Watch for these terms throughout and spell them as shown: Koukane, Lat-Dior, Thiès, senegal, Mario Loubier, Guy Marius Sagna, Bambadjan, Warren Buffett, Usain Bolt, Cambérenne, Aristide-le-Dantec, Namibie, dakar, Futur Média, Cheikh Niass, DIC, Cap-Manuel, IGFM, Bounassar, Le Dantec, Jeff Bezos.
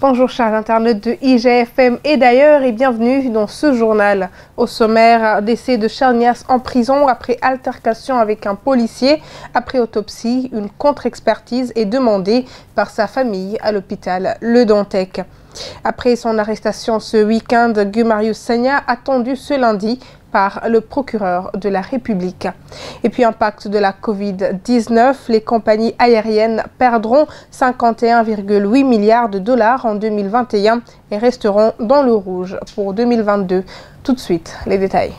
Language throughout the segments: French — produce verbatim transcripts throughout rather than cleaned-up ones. Bonjour chers internautes de I G F M et d'ailleurs et bienvenue dans ce journal. Au sommaire, décès de Cheikh Niass en prison après altercation avec un policier. Après autopsie, une contre-expertise est demandée par sa famille à l'hôpital Le Dantec. Après son arrestation ce week-end, Guy Marius Sagna attendu ce lundi par le procureur de la République. Et puis impact de la Covid dix-neuf, les compagnies aériennes perdront cinquante et un virgule huit milliards de dollars en deux mille vingt et un et resteront dans le rouge pour deux mille vingt-deux. Tout de suite, les détails.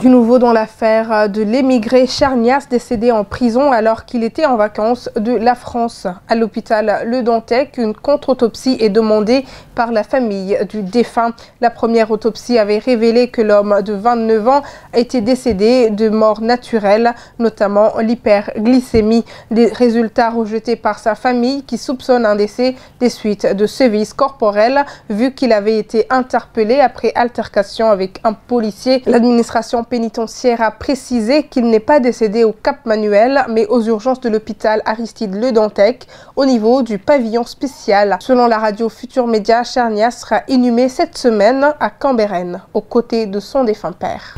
Du nouveau dans l'affaire de l'émigré Cheikh Niass décédé en prison alors qu'il était en vacances de la France. À l'hôpital Le Dantec, une contre-autopsie est demandée par la famille du défunt. La première autopsie avait révélé que l'homme de vingt-neuf ans était décédé de mort naturelle, notamment l'hyperglycémie. Des résultats rejetés par sa famille qui soupçonne un décès des suites de sévices corporels vu qu'il avait été interpellé après altercation avec un policier. L'administration pénitentiaire a précisé qu'il n'est pas décédé au Cap-Manuel, mais aux urgences de l'hôpital Aristide-le-Dantec, au niveau du pavillon spécial. Selon la radio Futur Média, Cheikh Niass sera inhumé cette semaine à Cambérenne, aux côtés de son défunt père.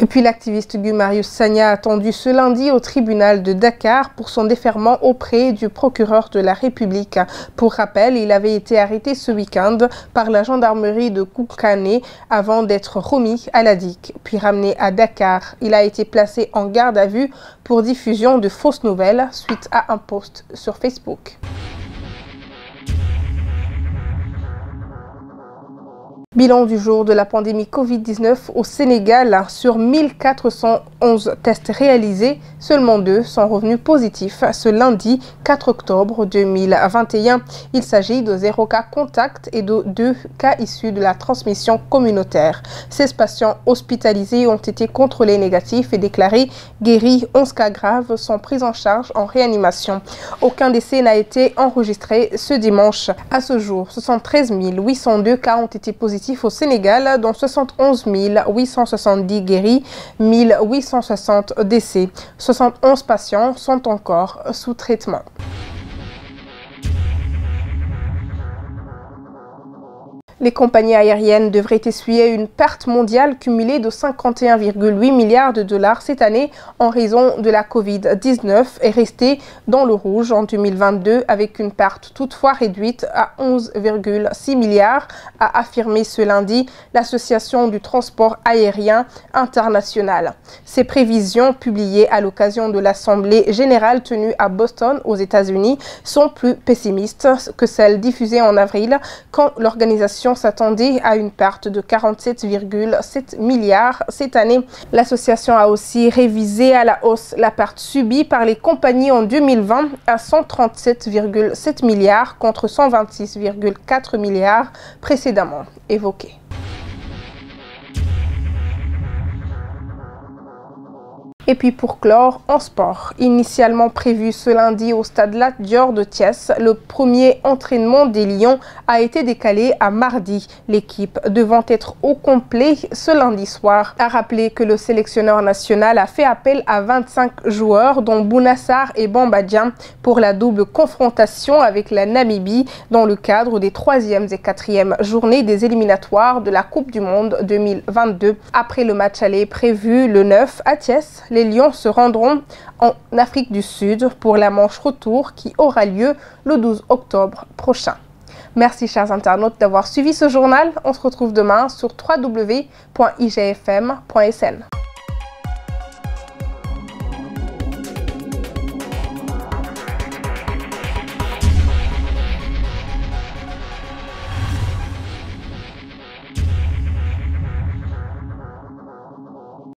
Et puis l'activiste Guy Marius Sagna a attendu ce lundi au tribunal de Dakar pour son déferment auprès du procureur de la République. Pour rappel, il avait été arrêté ce week-end par la gendarmerie de Koukane avant d'être remis à la D I C, puis ramené à Dakar. Il a été placé en garde à vue pour diffusion de fausses nouvelles suite à un post sur Facebook. Bilan du jour de la pandémie Covid dix-neuf au Sénégal, sur mille quatre cent onze tests réalisés, seulement deux sont revenus positifs ce lundi quatre octobre deux mille vingt et un. Il s'agit de zéro cas contact et de deux cas issus de la transmission communautaire. seize patients hospitalisés ont été contrôlés négatifs et déclarés guéris. onze cas graves sont pris en charge en réanimation. Aucun décès n'a été enregistré ce dimanche. À ce jour, soixante-treize mille huit cent deux cas ont été positifs au Sénégal, dont soixante et onze mille huit cent soixante-dix guéris, mille huit cent soixante décès. soixante et onze patients sont encore sous traitement. Les compagnies aériennes devraient essuyer une perte mondiale cumulée de cinquante et un virgule huit milliards de dollars cette année en raison de la Covid dix-neuf et rester dans le rouge en deux mille vingt-deux avec une perte toutefois réduite à onze virgule six milliards, a affirmé ce lundi l'Association du transport aérien international. Ces prévisions publiées à l'occasion de l'Assemblée générale tenue à Boston aux États-Unis sont plus pessimistes que celles diffusées en avril quand l'organisation s'attendait à une perte de quarante-sept virgule sept milliards cette année. L'association a aussi révisé à la hausse la perte subie par les compagnies en deux mille vingt à cent trente-sept virgule sept milliards contre cent vingt-six virgule quatre milliards précédemment évoqués. Et puis pour clore, en sport, initialement prévu ce lundi au stade Lat-Dior de Thiès, le premier entraînement des Lions a été décalé à mardi. L'équipe devant être au complet ce lundi soir a rappelé que le sélectionneur national a fait appel à vingt-cinq joueurs, dont Bounassar et Bambadjan, pour la double confrontation avec la Namibie dans le cadre des troisième et quatrième journées des éliminatoires de la Coupe du Monde deux mille vingt-deux. Après le match aller prévu le neuf à Thiès, les Lions se rendront en Afrique du Sud pour la manche retour qui aura lieu le douze octobre prochain. Merci chers internautes d'avoir suivi ce journal. On se retrouve demain sur w w w point i g f m point s n.